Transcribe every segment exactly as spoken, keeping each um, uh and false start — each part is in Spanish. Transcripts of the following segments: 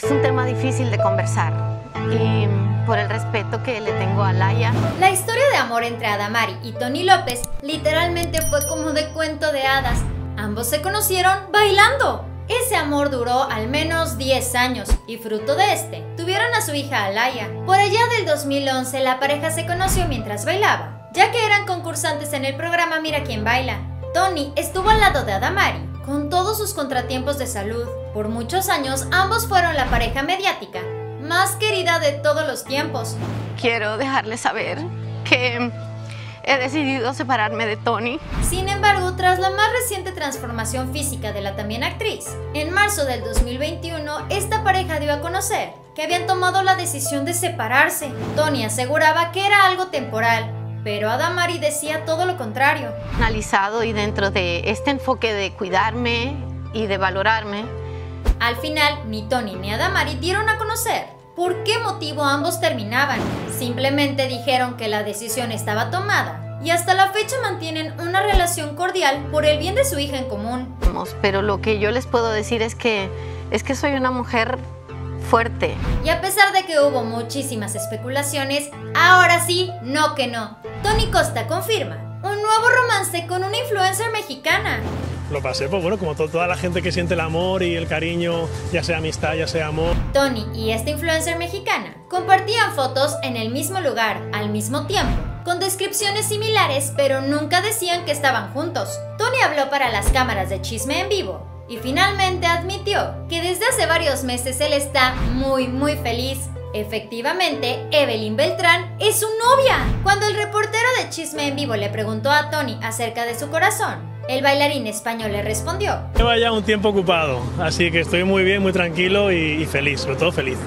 Es un tema difícil de conversar y por el respeto que le tengo a Laia. La historia de amor entre Adamari y Toni López literalmente fue como de cuento de hadas. Ambos se conocieron bailando. Ese amor duró al menos diez años y fruto de este, tuvieron a su hija Laia. Por allá del dos mil once la pareja se conoció mientras bailaba, ya que eran concursantes en el programa Mira Quién Baila. Toni estuvo al lado de Adamari, con todos sus contratiempos de salud. Por muchos años ambos fueron la pareja mediática más querida de todos los tiempos. Quiero dejarles saber que he decidido separarme de Toni. Sin embargo, tras la más reciente transformación física de la también actriz, en marzo del dos mil veintiuno, esta pareja dio a conocer que habían tomado la decisión de separarse. Toni aseguraba que era algo temporal, pero Adamari decía todo lo contrario. Analizado y dentro de este enfoque de cuidarme y de valorarme. Al final, ni Toni ni Adamari dieron a conocer por qué motivo ambos terminaban. Simplemente dijeron que la decisión estaba tomada y hasta la fecha mantienen una relación cordial por el bien de su hija en común. Pero lo que yo les puedo decir es que, es que soy una mujer fuerte. Y a pesar de que hubo muchísimas especulaciones, ahora sí, no que no. Toni Costa confirma un nuevo romance con una influencer mexicana. Lo pasé, pues bueno, como to toda la gente que siente el amor y el cariño, ya sea amistad, ya sea amor. Toni y esta influencer mexicana compartían fotos en el mismo lugar, al mismo tiempo, con descripciones similares, pero nunca decían que estaban juntos. Toni habló para las cámaras de Chisme en Vivo y finalmente admitió que desde hace varios meses él está muy, muy feliz. Efectivamente, Evelyn Beltrán es su novia. Cuando el reportero de Chisme en Vivo le preguntó a Toni acerca de su corazón, el bailarín español le respondió: lleva ya un tiempo ocupado, así que estoy muy bien, muy tranquilo y, y feliz, sobre todo feliz.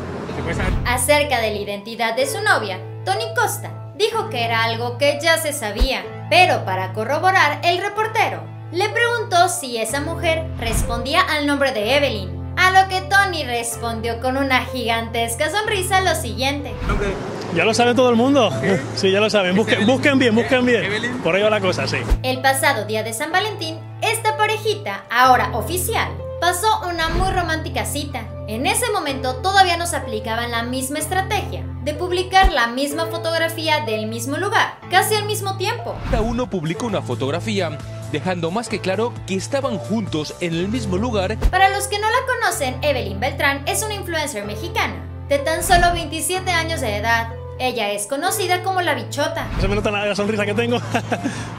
Acerca de la identidad de su novia, Toni Costa dijo que era algo que ya se sabía, pero para corroborar, el reportero le preguntó si esa mujer respondía al nombre de Evelyn, a lo que Toni respondió con una gigantesca sonrisa lo siguiente: okay. Ya lo sabe todo el mundo. Sí, ya lo saben. Busquen, busquen bien, busquen bien. Por ahí va la cosa, sí. El pasado día de San Valentín, esta parejita, ahora oficial, pasó una muy romántica cita. En ese momento todavía nos aplicaban la misma estrategia de publicar la misma fotografía del mismo lugar, casi al mismo tiempo. Cada uno publicó una fotografía, dejando más que claro que estaban juntos en el mismo lugar. Para los que no la conocen, Evelyn Beltrán es una influencer mexicana de tan solo veintisiete años de edad. Ella es conocida como La Bichota. Se me nota la sonrisa que tengo.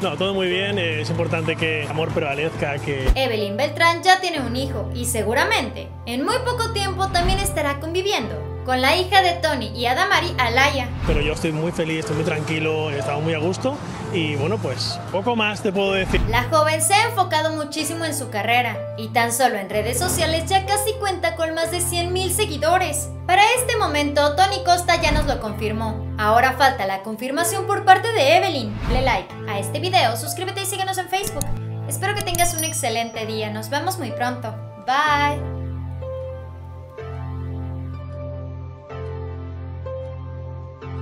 No, todo muy bien. Es importante que el amor prevalezca. Que... Evelyn Beltrán ya tiene un hijo y seguramente en muy poco tiempo también estará conviviendo con la hija de Toni y Adamari, Laia. Pero yo estoy muy feliz, estoy muy tranquilo, estamos muy a gusto y bueno, pues poco más te puedo decir. La joven se ha enfocado muchísimo en su carrera y tan solo en redes sociales ya casi cuenta con más de cien mil seguidores. Para este momento Toni Costa ya nos lo confirmó. Ahora falta la confirmación por parte de Evelyn. Dale like a este video, suscríbete y síguenos en Facebook. Espero que tengas un excelente día, nos vemos muy pronto. Bye.